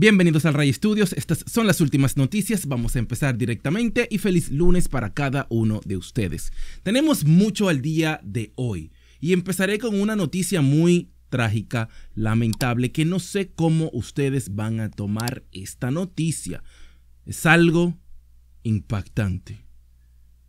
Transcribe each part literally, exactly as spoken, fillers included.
Bienvenidos al Ray Studios, estas son las últimas noticias, vamos a empezar directamente y feliz lunes para cada uno de ustedes. Tenemos mucho al día de hoy y empezaré con una noticia muy trágica, lamentable, que no sé cómo ustedes van a tomar esta noticia. Es algo impactante.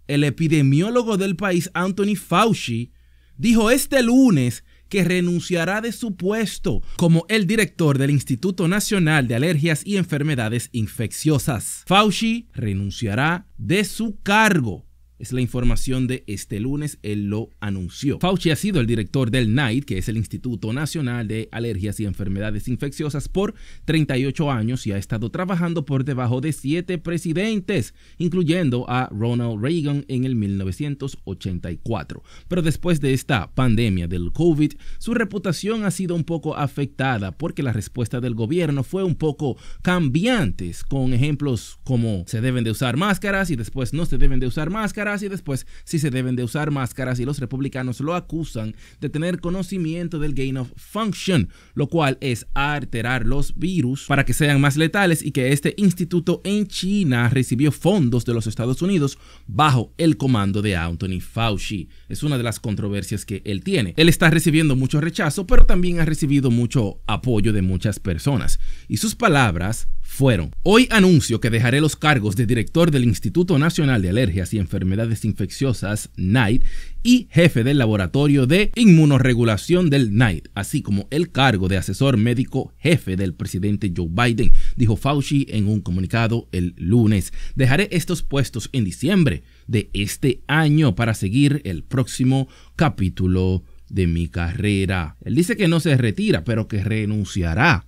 El epidemiólogo del país, Anthony Fauci, dijo este lunes que renunciará de su puesto como el director del Instituto Nacional de Alergias y Enfermedades Infecciosas. Fauci renunciará de su cargo. Es la información de este lunes, él lo anunció. Fauci ha sido el director del N I A I D, que es el Instituto Nacional de Alergias y Enfermedades Infecciosas, por treinta y ocho años y ha estado trabajando por debajo de siete presidentes, incluyendo a Ronald Reagan en el mil novecientos ochenta y cuatro. Pero después de esta pandemia del COVID, su reputación ha sido un poco afectada porque la respuesta del gobierno fue un poco cambiante, con ejemplos como se deben de usar máscaras y después no se deben de usar máscaras, y después si se deben de usar máscaras, y los republicanos lo acusan de tener conocimiento del gain of function, lo cual es alterar los virus para que sean más letales, y que este instituto en China recibió fondos de los Estados Unidos bajo el comando de Anthony Fauci. Es una de las controversias que él tiene. Él está recibiendo mucho rechazo, pero también ha recibido mucho apoyo de muchas personas, y sus palabras fueron: hoy anuncio que dejaré los cargos de director del Instituto Nacional de Alergias y Enfermedades Infecciosas, N I A I D, y jefe del Laboratorio de Inmunoregulación del N I A I D, así como el cargo de asesor médico jefe del presidente Joe Biden, dijo Fauci en un comunicado el lunes. Dejaré estos puestos en diciembre de este año para seguir el próximo capítulo de mi carrera. Él dice que no se retira, pero que renunciará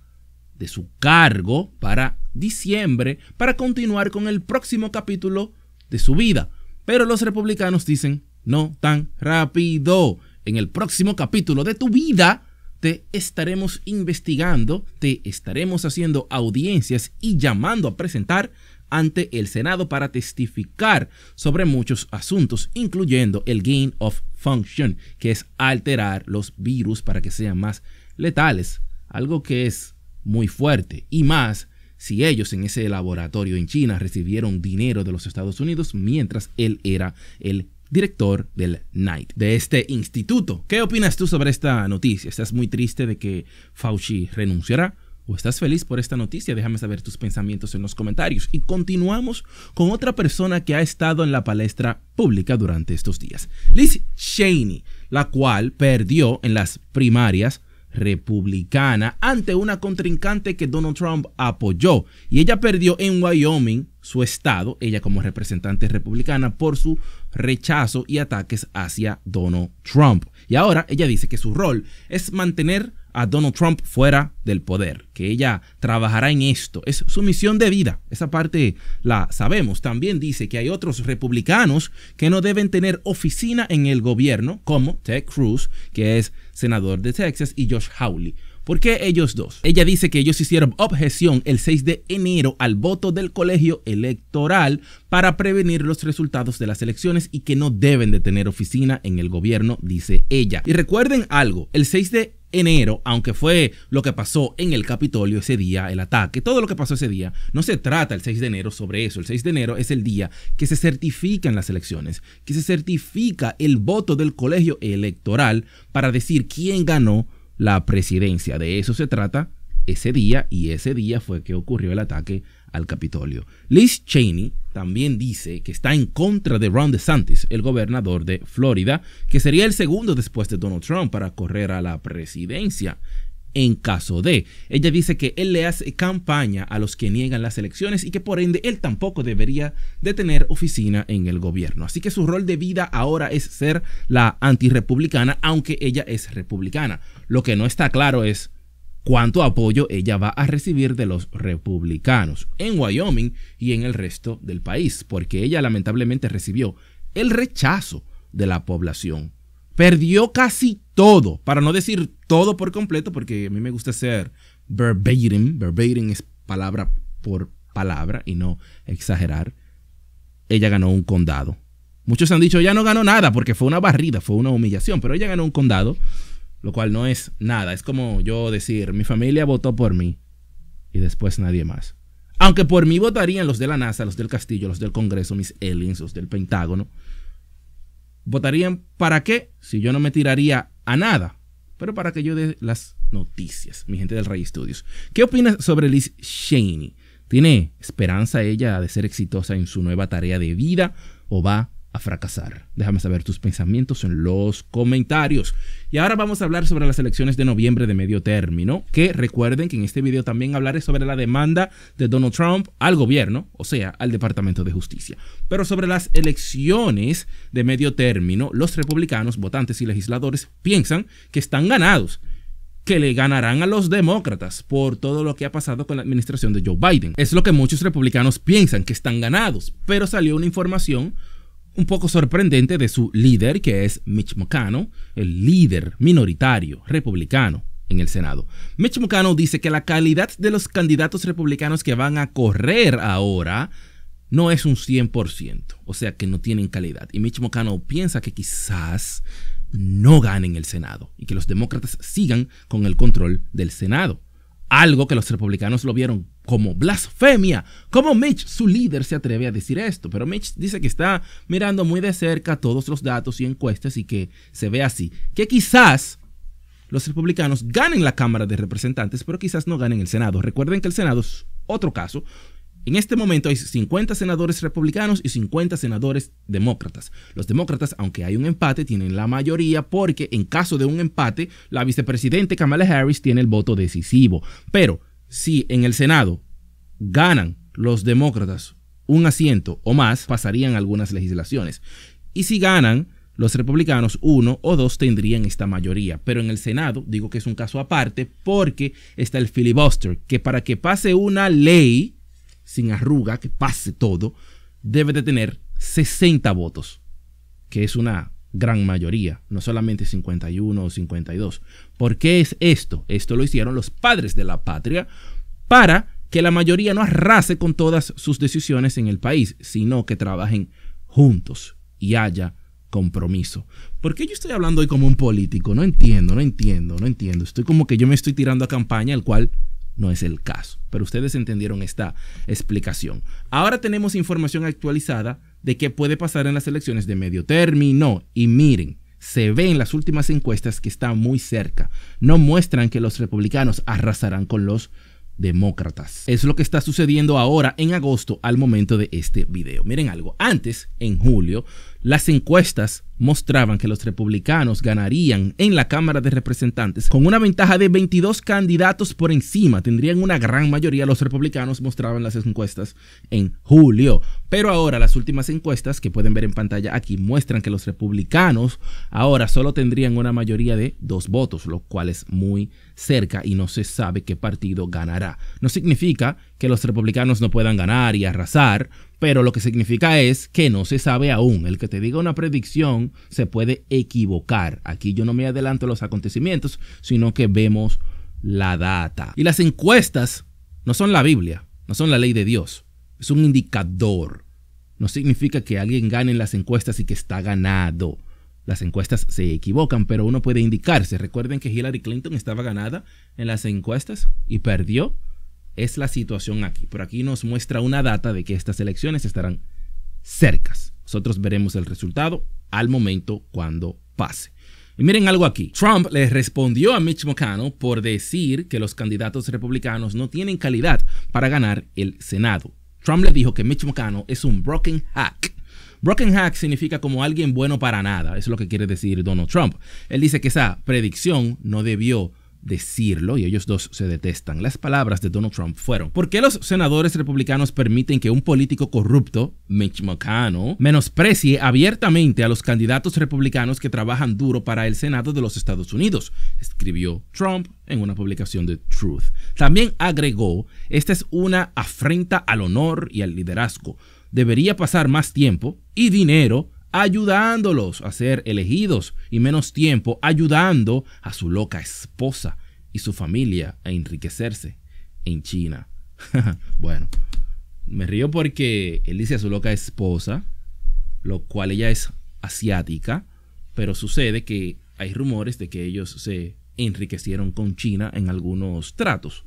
de su cargo para diciembre para continuar con el próximo capítulo de su vida. Pero los republicanos dicen: no tan rápido. En el próximo capítulo de tu vida te estaremos investigando, te estaremos haciendo audiencias y llamando a presentar ante el Senado para testificar sobre muchos asuntos, incluyendo el gain of function, que es alterar los virus para que sean más letales. Algo que es muy fuerte, y más si ellos en ese laboratorio en China recibieron dinero de los Estados Unidos mientras él era el director del N I A I D, de este instituto. ¿Qué opinas tú sobre esta noticia? ¿Estás muy triste de que Fauci renunciará? ¿O estás feliz por esta noticia? Déjame saber tus pensamientos en los comentarios. Y continuamos con otra persona que ha estado en la palestra pública durante estos días. Liz Cheney, la cual perdió en las primarias republicana ante una contrincante que Donald Trump apoyó, y ella perdió en Wyoming, su estado, ella como representante republicana, por su rechazo y ataques hacia Donald Trump. Y ahora ella dice que su rol es mantener a Donald Trump fuera del poder, que ella trabajará en esto, es su misión de vida. Esa parte la sabemos. También dice que hay otros republicanos que no deben tener oficina en el gobierno, como Ted Cruz, que es senador de Texas, y Josh Hawley. ¿Por qué ellos dos? Ella dice que ellos hicieron objeción el seis de enero al voto del colegio electoral para prevenir los resultados de las elecciones y que no deben de tener oficina en el gobierno, dice ella. Y recuerden algo, el seis de enero, aunque fue lo que pasó en el Capitolio ese día, el ataque, todo lo que pasó ese día, no se trata el seis de enero sobre eso. El seis de enero es el día que se certifican las elecciones, que se certifica el voto del colegio electoral para decir quién ganó la presidencia. De eso se trata ese día, y ese día fue que ocurrió el ataque al Capitolio. Liz Cheney también dice que está en contra de Ron DeSantis, el gobernador de Florida, que sería el segundo después de Donald Trump para correr a la presidencia. En caso de, ella dice que él le hace campaña a los que niegan las elecciones y que por ende él tampoco debería de tener oficina en el gobierno. Así que su rol de vida ahora es ser la antirrepublicana, aunque ella es republicana. Lo que no está claro es cuánto apoyo ella va a recibir de los republicanos en Wyoming y en el resto del país, porque ella lamentablemente recibió el rechazo de la población. Perdió casi todo, para no decir todo por completo, porque a mí me gusta ser verbatim. Verbatim es palabra por palabra y no exagerar. Ella ganó un condado. Muchos han dicho, ya no ganó nada porque fue una barrida, fue una humillación, pero ella ganó un condado, lo cual no es nada. Es como yo decir, mi familia votó por mí. y después nadie más. Aunque por mí votarían los de la NASA, los del Castillo, los del Congreso, mis aliens, los del Pentágono. ¿Votarían para qué? Si yo no me tiraría a nada, pero para que yo dé las noticias, mi gente del Ray Studios. ¿Qué opinas sobre Liz Cheney? ¿Tiene esperanza ella de ser exitosa en su nueva tarea de vida o va a fracasar? Déjame saber tus pensamientos en los comentarios. Y ahora vamos a hablar sobre las elecciones de noviembre de medio término, que recuerden que en este video también hablaré sobre la demanda de Donald Trump al gobierno, o sea, al Departamento de Justicia. Pero sobre las elecciones de medio término, los republicanos, votantes y legisladores piensan que están ganados, que le ganarán a los demócratas por todo lo que ha pasado con la administración de Joe Biden. Es lo que muchos republicanos piensan, que están ganados, pero salió una información un poco sorprendente de su líder, que es Mitch McConnell, el líder minoritario republicano en el Senado. Mitch McConnell dice que la calidad de los candidatos republicanos que van a correr ahora no es un cien por ciento, o sea que no tienen calidad. Y Mitch McConnell piensa que quizás no ganen el Senado y que los demócratas sigan con el control del Senado. Algo que los republicanos lo vieron como blasfemia. ¿Cómo Mitch, su líder, se atreve a decir esto? Pero Mitch dice que está mirando muy de cerca todos los datos y encuestas y que se ve así. Que quizás los republicanos ganen la Cámara de Representantes, pero quizás no ganen el Senado. Recuerden que el Senado es otro caso. En este momento hay cincuenta senadores republicanos y cincuenta senadores demócratas. Los demócratas, aunque hay un empate, tienen la mayoría porque en caso de un empate, la vicepresidente Kamala Harris tiene el voto decisivo. Pero si en el Senado ganan los demócratas un asiento o más, pasarían algunas legislaciones. Y si ganan los republicanos, uno o dos tendrían esta mayoría. Pero en el Senado, digo que es un caso aparte porque está el filibuster, que para que pase una ley sin arruga, que pase todo, debe de tener sesenta votos, que es una gran mayoría, no solamente cincuenta y uno o cincuenta y dos. ¿Por qué es esto? Esto lo hicieron los padres de la patria para que la mayoría no arrase con todas sus decisiones en el país, sino que trabajen juntos y haya compromiso. ¿Por qué yo estoy hablando hoy como un político? No entiendo, no entiendo, no entiendo. Estoy como que yo me estoy tirando a campaña, el cual no es el caso, pero ustedes entendieron esta explicación. Ahora tenemos información actualizada de qué puede pasar en las elecciones de medio término. Y miren, se ve en las últimas encuestas que está muy cerca. No muestran que los republicanos arrasarán con los demócratas. Es lo que está sucediendo ahora en agosto al momento de este video. Miren algo, antes, en julio, las encuestas mostraban que los republicanos ganarían en la Cámara de Representantes con una ventaja de veintidós candidatos por encima. Tendrían una gran mayoría. Los republicanos mostraban las encuestas en julio. Pero ahora las últimas encuestas que pueden ver en pantalla aquí muestran que los republicanos ahora solo tendrían una mayoría de dos votos, lo cual es muy cerca y no se sabe qué partido ganará. No significa que los republicanos no puedan ganar y arrasar, pero lo que significa es que no se sabe aún. El que te diga una predicción se puede equivocar. Aquí yo no me adelanto a los acontecimientos, sino que vemos la data. Y las encuestas no son la Biblia, no son la ley de Dios. Es un indicador. No significa que alguien gane en las encuestas y que está ganado. Las encuestas se equivocan, pero uno puede indicarse. Recuerden que Hillary Clinton estaba ganada en las encuestas y perdió. Es la situación aquí, pero aquí nos muestra una data de que estas elecciones estarán cercas. Nosotros veremos el resultado al momento cuando pase. Y miren algo aquí. Trump le respondió a Mitch McConnell por decir que los candidatos republicanos no tienen calidad para ganar el Senado. Trump le dijo que Mitch McConnell es un broken hack. Broken hack significa como alguien bueno para nada. Eso es lo que quiere decir Donald Trump. Él dice que esa predicción no debió decirlo y ellos dos se detestan. Las palabras de Donald Trump fueron: ¿por qué los senadores republicanos permiten que un político corrupto, Mitch McConnell, menosprecie abiertamente a los candidatos republicanos que trabajan duro para el Senado de los Estados Unidos?, escribió Trump en una publicación de Truth. También agregó: esta es una afrenta al honor y al liderazgo. Debería pasar más tiempo y dinero ayudándolos a ser elegidos y menos tiempo ayudando a su loca esposa y su familia a enriquecerse en China. Bueno, me río porque él dice a su loca esposa, lo cual ella es asiática, pero sucede que hay rumores de que ellos se enriquecieron con China en algunos tratos.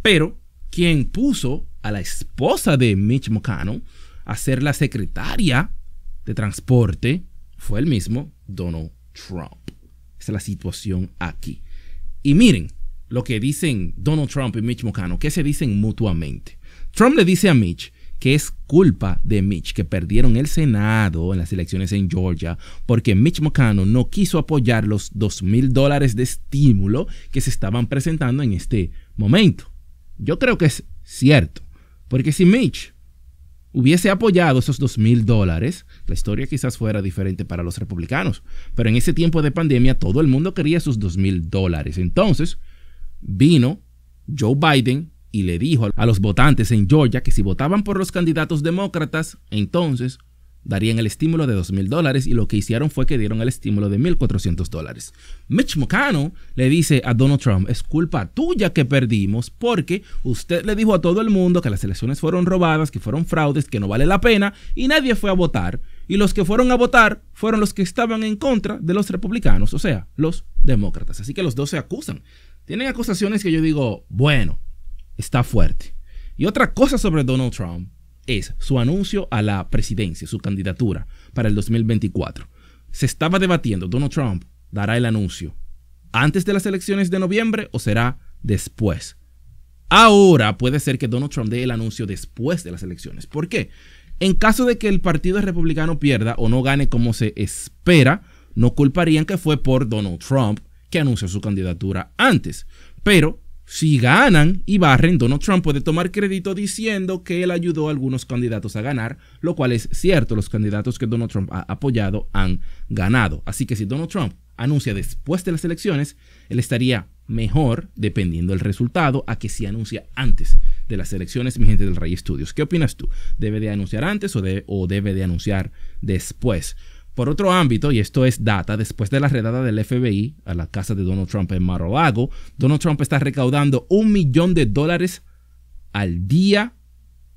Pero quien puso a la esposa de Mitch McConnell a ser la secretaria de transporte, fue el mismo Donald Trump. Esa es la situación aquí. Y miren lo que dicen Donald Trump y Mitch McConnell, que se dicen mutuamente. Trump le dice a Mitch que es culpa de Mitch que perdieron el Senado en las elecciones en Georgia porque Mitch McConnell no quiso apoyar los dos mil dólares de estímulo que se estaban presentando en este momento. Yo creo que es cierto, porque si Mitch hubiese apoyado esos dos mil dólares, la historia quizás fuera diferente para los republicanos. Pero en ese tiempo de pandemia todo el mundo quería esos dos mil dólares. Entonces vino Joe Biden y le dijo a los votantes en Georgia que si votaban por los candidatos demócratas, entonces darían el estímulo de dos mil dólares, y lo que hicieron fue que dieron el estímulo de mil cuatrocientos dólares. Mitch McConnell le dice a Donald Trump, es culpa tuya que perdimos porque usted le dijo a todo el mundo que las elecciones fueron robadas, que fueron fraudes, que no vale la pena, y nadie fue a votar. Y los que fueron a votar fueron los que estaban en contra de los republicanos, o sea, los demócratas. Así que los dos se acusan. Tienen acusaciones que yo digo, bueno, está fuerte. Y otra cosa sobre Donald Trump es su anuncio a la presidencia, su candidatura para el dos mil veinticuatro. Se estaba debatiendo, Donald Trump dará el anuncio antes de las elecciones de noviembre o será después. Ahora puede ser que Donald Trump dé el anuncio después de las elecciones. ¿Por qué? En caso de que el partido republicano pierda o no gane como se espera, no culparían que fue por Donald Trump que anunció su candidatura antes. Pero si ganan y barren, Donald Trump puede tomar crédito diciendo que él ayudó a algunos candidatos a ganar, lo cual es cierto, los candidatos que Donald Trump ha apoyado han ganado. Así que si Donald Trump anuncia después de las elecciones, él estaría mejor, dependiendo del resultado, a que si anuncia antes de las elecciones, mi gente del Ray Studios. ¿Qué opinas tú? ¿Debe de anunciar antes o, de, o debe de anunciar después? Por otro ámbito, y esto es data, después de la redada del F B I a la casa de Donald Trump en Mar a Lago, Donald Trump está recaudando un millón de dólares al día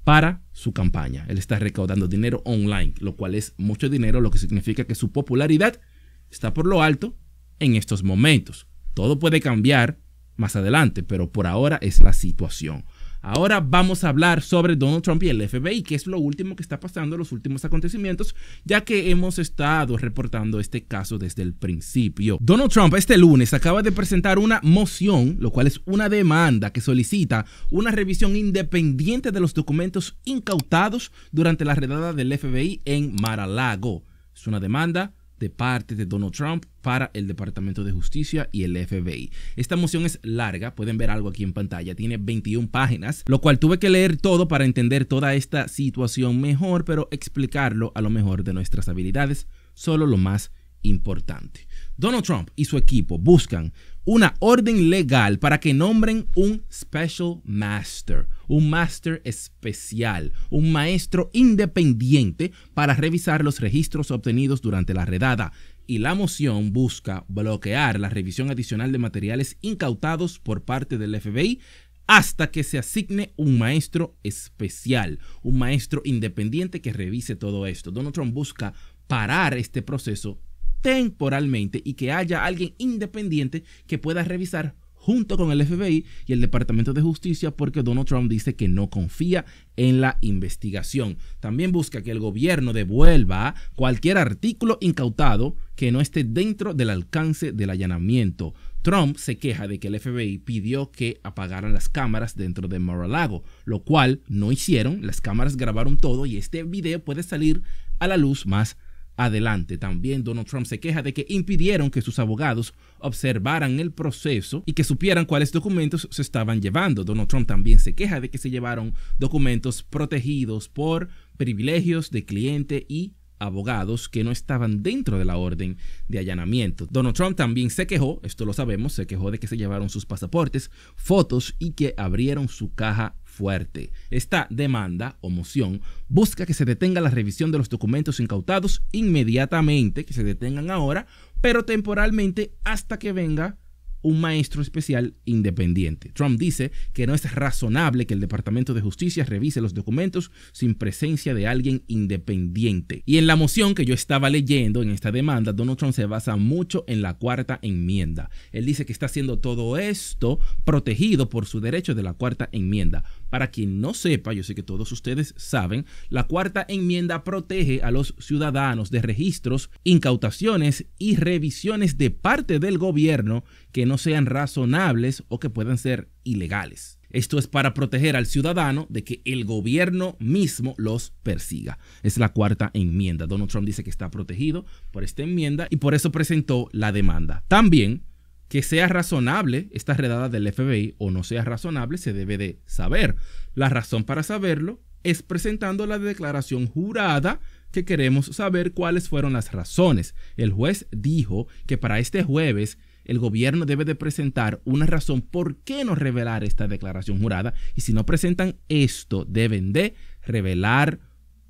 para su campaña. Él está recaudando dinero online, lo cual es mucho dinero, lo que significa que su popularidad está por lo alto en estos momentos. Todo puede cambiar más adelante, pero por ahora es la situación. Ahora vamos a hablar sobre Donald Trump y el F B I, que es lo último que está pasando, los últimos acontecimientos, ya que hemos estado reportando este caso desde el principio. Donald Trump este lunes acaba de presentar una moción, lo cual es una demanda que solicita una revisión independiente de los documentos incautados durante la redada del F B I en Mar a Lago. Es una demanda de parte de Donald Trump para el Departamento de Justicia y el F B I. Esta moción es larga, pueden ver algo aquí en pantalla, tiene veintiuna páginas, lo cual tuve que leer todo para entender toda esta situación mejor, pero explicarlo a lo mejor de nuestras habilidades, solo lo más importante. Donald Trump y su equipo buscan una orden legal para que nombren un Special Master, un máster especial, un maestro independiente para revisar los registros obtenidos durante la redada, y la moción busca bloquear la revisión adicional de materiales incautados por parte del F B I hasta que se asigne un maestro especial, un maestro independiente que revise todo esto. Donald Trump busca parar este proceso temporalmente y que haya alguien independiente que pueda revisar junto con el F B I y el Departamento de Justicia, porque Donald Trump dice que no confía en la investigación. También busca que el gobierno devuelva cualquier artículo incautado que no esté dentro del alcance del allanamiento. Trump se queja de que el F B I pidió que apagaran las cámaras dentro de Mar a Lago, lo cual no hicieron. Las cámaras grabaron todo y este video puede salir a la luz más adelante. También Donald Trump se queja de que impidieron que sus abogados observaran el proceso y que supieran cuáles documentos se estaban llevando. Donald Trump también se queja de que se llevaron documentos protegidos por privilegios de cliente y abogados que no estaban dentro de la orden de allanamiento. Donald Trump también se quejó, esto lo sabemos, se quejó de que se llevaron sus pasaportes, fotos y que abrieron su caja fuerte. Esta demanda o moción busca que se detenga la revisión de los documentos incautados inmediatamente, que se detengan ahora, pero temporalmente hasta que venga un maestro especial independiente. Trump dice que no es razonable que el Departamento de Justicia revise los documentos sin presencia de alguien independiente. Y en la moción que yo estaba leyendo, en esta demanda, Donald Trump se basa mucho en la cuarta enmienda. Él dice que está haciendo todo esto protegido por su derecho de la cuarta enmienda. Para quien no sepa, yo sé que todos ustedes saben, la cuarta enmienda protege a los ciudadanos de registros, incautaciones y revisiones de parte del gobierno que no sean razonables o que puedan ser ilegales. Esto es para proteger al ciudadano de que el gobierno mismo los persiga. Es la cuarta enmienda. Donald Trump dice que está protegido por esta enmienda y por eso presentó la demanda. También, que sea razonable esta redada del F B I o no sea razonable, se debe de saber. La razón para saberlo es presentando la declaración jurada que queremos saber cuáles fueron las razones. El juez dijo que para este jueves el gobierno debe de presentar una razón por qué no revelar esta declaración jurada, y si no presentan esto, deben de revelar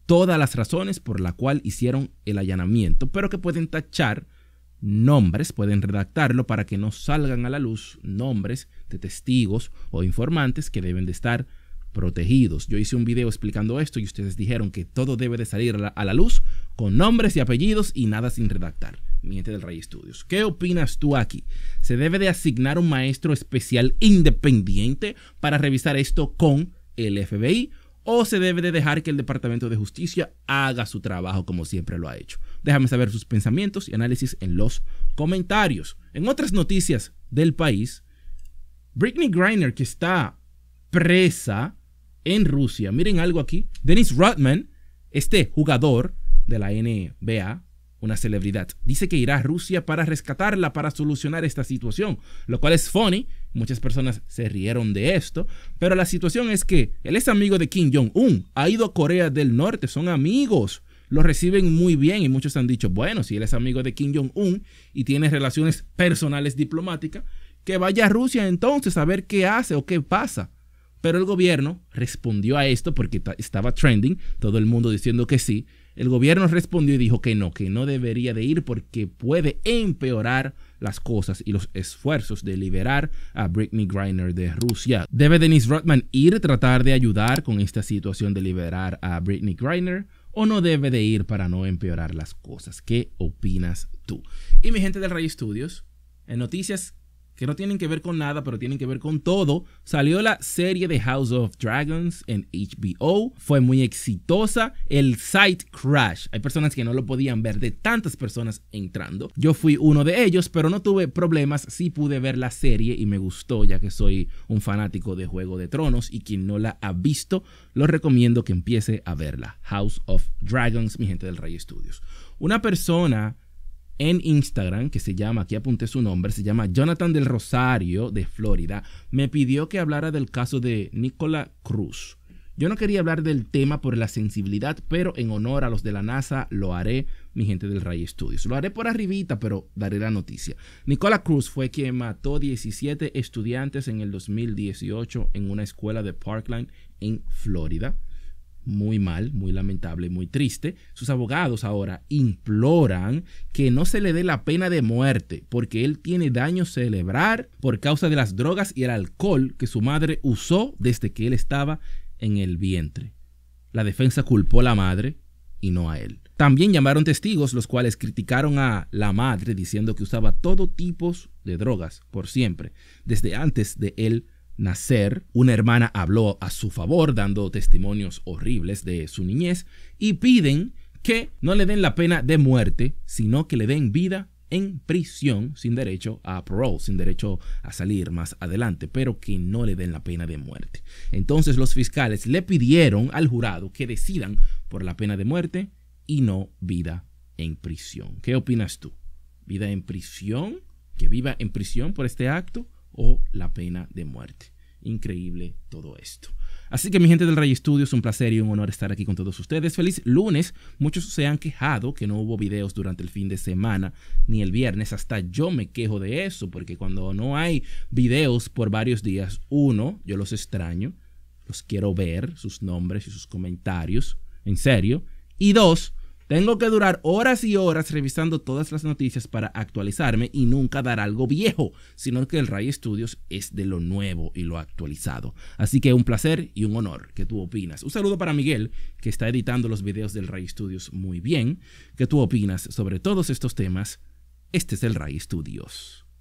todas las razones por la cual hicieron el allanamiento, pero que pueden tachar nombres, pueden redactarlo para que no salgan a la luz nombres de testigos o informantes que deben de estar protegidos. Yo hice un video explicando esto y ustedes dijeron que todo debe de salir a la, a la luz con nombres y apellidos y nada sin redactar. Mi gente del Ray Studios, ¿qué opinas tú aquí? ¿Se debe de asignar un maestro especial independiente para revisar esto con el F B I? ¿O se debe de dejar que el Departamento de Justicia haga su trabajo como siempre lo ha hecho? Déjame saber sus pensamientos y análisis en los comentarios. En otras noticias del país, Brittney Griner, que está presa en Rusia. Miren algo aquí. Dennis Rodman, este jugador de la N B A, una celebridad, dice que irá a Rusia para rescatarla, para solucionar esta situación, lo cual es funny. Muchas personas se rieron de esto, pero la situación es que él es amigo de Kim Jong-un, ha ido a Corea del Norte, son amigos, lo reciben muy bien y muchos han dicho, bueno, si él es amigo de Kim Jong-un y tiene relaciones personales diplomáticas, que vaya a Rusia entonces a ver qué hace o qué pasa. Pero el gobierno respondió a esto porque estaba trending, todo el mundo diciendo que sí. El gobierno respondió y dijo que no, que no debería de ir porque puede empeorar las cosas y los esfuerzos de liberar a Brittney Griner de Rusia. ¿Debe Dennis Rodman ir a tratar de ayudar con esta situación de liberar a Brittney Griner? ¿O no debe de ir para no empeorar las cosas? ¿Qué opinas tú? Y mi gente del Ray Studios, en noticias que no tienen que ver con nada, pero tienen que ver con todo. Salió la serie de House of Dragons en H B O. Fue muy exitosa. El site crash. Hay personas que no lo podían ver de tantas personas entrando. Yo fui uno de ellos, pero no tuve problemas. Sí pude ver la serie y me gustó, ya que soy un fanático de Juego de Tronos. Y quien no la ha visto, lo recomiendo que empiece a verla. House of Dragons, mi gente del Ray Studios. Una persona en Instagram, que se llama, aquí apunté su nombre, se llama Jonathan del Rosario de Florida, me pidió que hablara del caso de Nicolas Cruz. Yo no quería hablar del tema por la sensibilidad, pero en honor a los de la NASA lo haré, mi gente del Ray Studios. Lo haré por arribita, pero daré la noticia. Nicolas Cruz fue quien mató diecisiete estudiantes en el dos mil dieciocho en una escuela de Parkland en Florida. Muy mal, muy lamentable, muy triste. Sus abogados ahora imploran que no se le dé la pena de muerte porque él tiene daño cerebral por causa de las drogas y el alcohol que su madre usó desde que él estaba en el vientre. La defensa culpó a la madre y no a él. También llamaron testigos los cuales criticaron a la madre diciendo que usaba todo tipo de drogas por siempre, desde antes de él nacer. Una hermana habló a su favor dando testimonios horribles de su niñez y piden que no le den la pena de muerte, sino que le den vida en prisión sin derecho a parole, sin derecho a salir más adelante, pero que no le den la pena de muerte. Entonces los fiscales le pidieron al jurado que decidan por la pena de muerte y no vida en prisión. ¿Qué opinas tú? ¿Vida en prisión? ¿Que viva en prisión por este acto? ¿O la pena de muerte? Increíble todo esto. Así que mi gente del Ray Studios, un placer y un honor estar aquí con todos ustedes. Feliz lunes. Muchos se han quejado que no hubo videos durante el fin de semana ni el viernes. Hasta yo me quejo de eso porque cuando no hay videos por varios días, uno, yo los extraño, los quiero ver, sus nombres y sus comentarios, en serio. Y dos, tengo que durar horas y horas revisando todas las noticias para actualizarme y nunca dar algo viejo, sino que el Ray Studios es de lo nuevo y lo actualizado. Así que un placer y un honor que tú opinas. Un saludo para Miguel, que está editando los videos del Ray Studios muy bien. ¿Qué tú opinas sobre todos estos temas? Este es el Ray Studios.